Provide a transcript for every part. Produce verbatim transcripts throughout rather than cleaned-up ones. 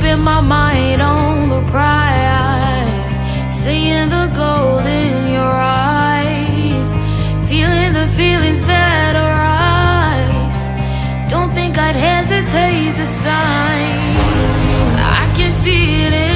keeping my mind on the prize, seeing the gold in your eyes, feeling the feelings that arise. Don't think I'd hesitate to sign. I can see it in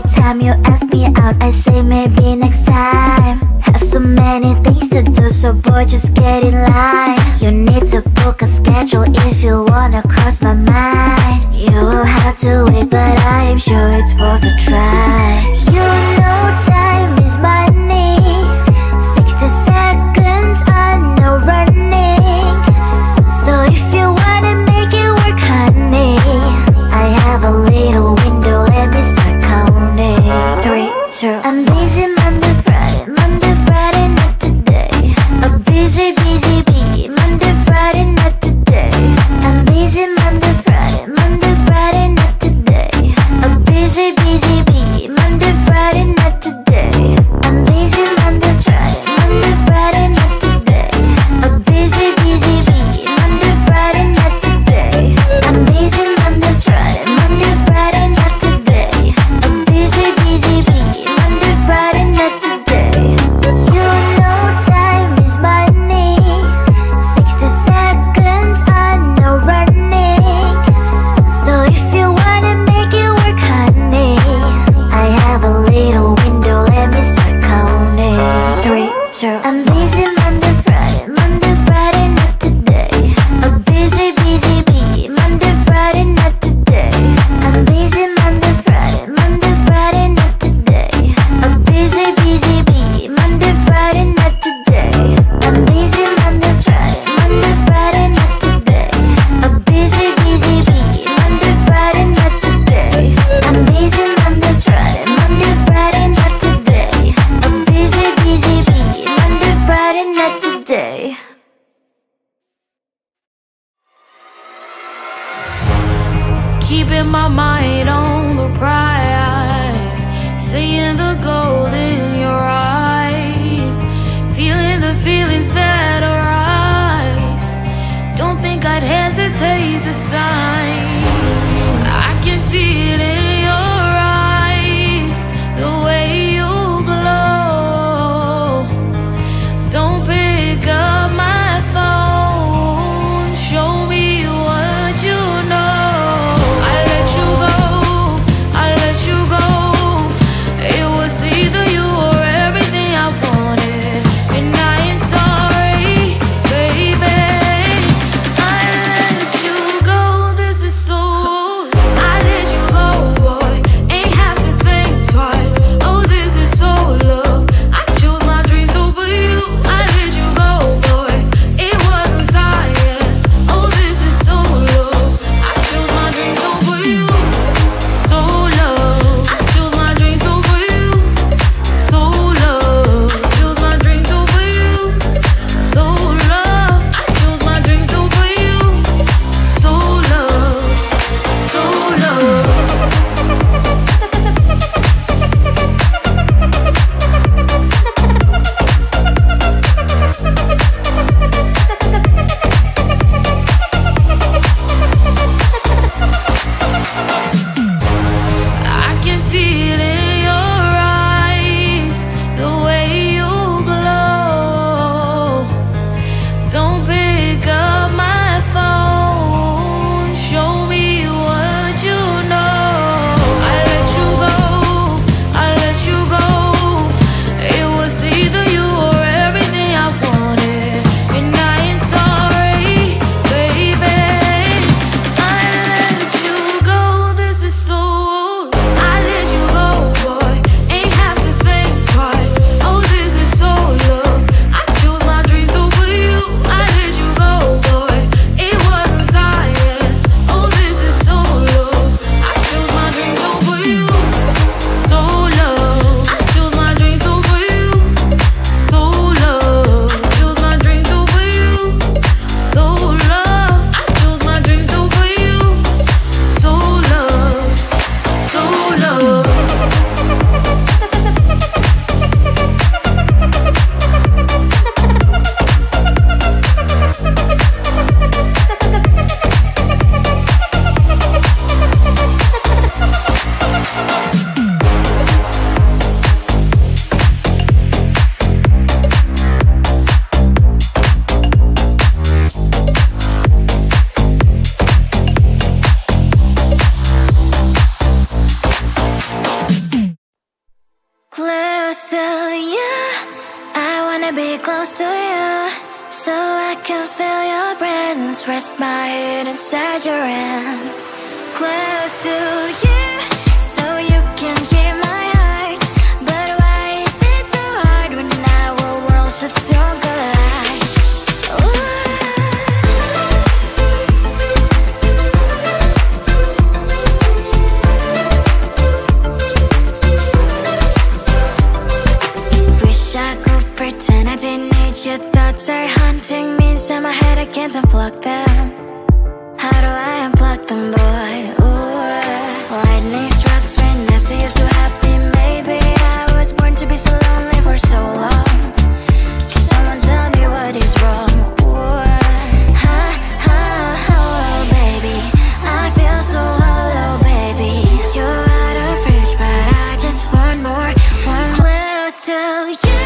Every time you ask me out, I say maybe next time. Have so many things to do, so boy, just get in line. You need to book a schedule if you wanna cross my mind. You will have to wait, but I am sure it's worth a try. You know time is money. Sixty seconds are no running. So if you wanna make it work, honey, I have a little window, let me start. Three, two. I'm busy Monday, Friday, Monday, Friday, not today. I'm busy, busy, busy, Monday, Friday, not today. I'm busy Monday, Friday, Monday, Friday, not today. I'm busy, busy, busy, Monday, Friday, not today. can feel your presence. Rest my head inside your hand, close to you, so you can hear my heart. But why is it so hard when our world's just don't collide? Pretend I didn't need your thoughts are haunting me inside my head. I can't unplug them. How do I unplug them, boy? Ooh. Lightning strikes when I see you so happy. Maybe I was born to be so lonely for so long. Can someone tell me what is wrong? Ooh. Oh, oh, oh, baby, I feel so hollow, baby. You're out of reach, but I just want more. One close to you.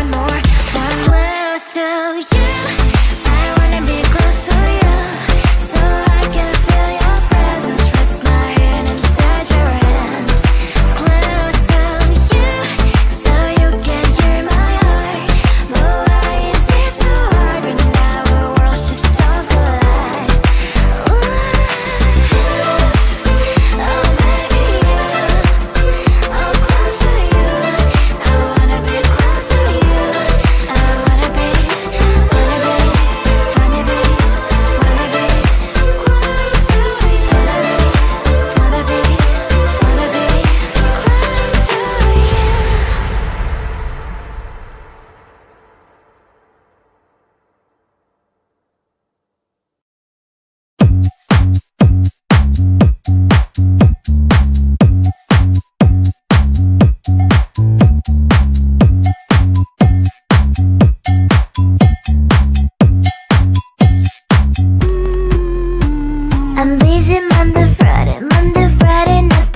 Monday, Friday, not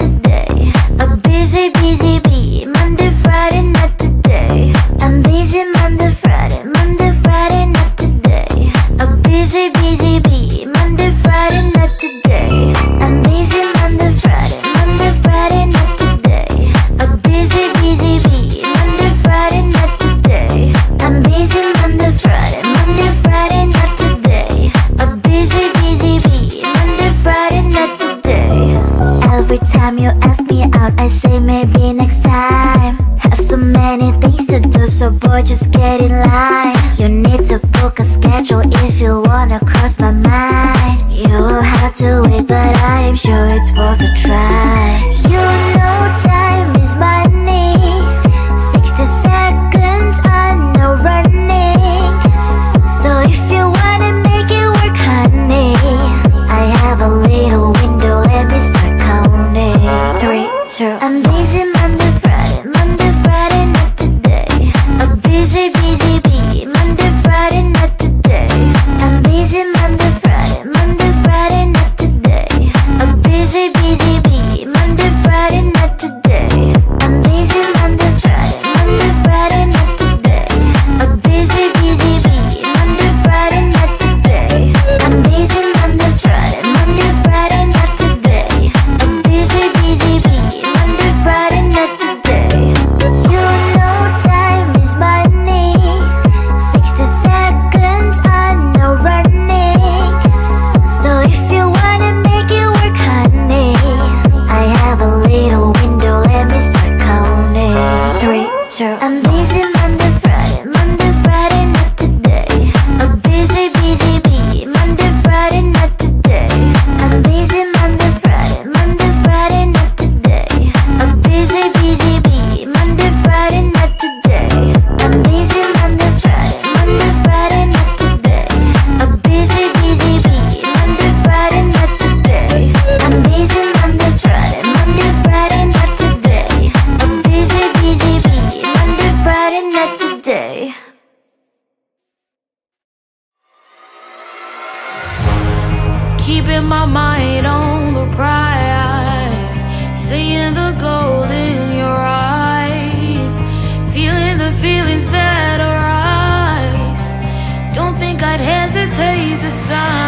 today. sun.